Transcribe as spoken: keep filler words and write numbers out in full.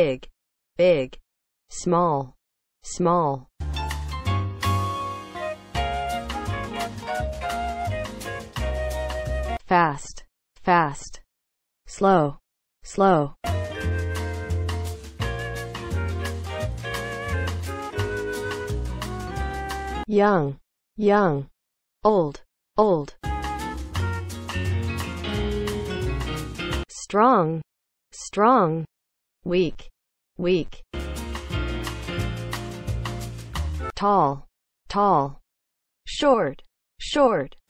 big, big, small, small. Fast, fast, slow, slow. Young, young, old, old. Strong, strong, weak, weak. Tall, tall, short, short.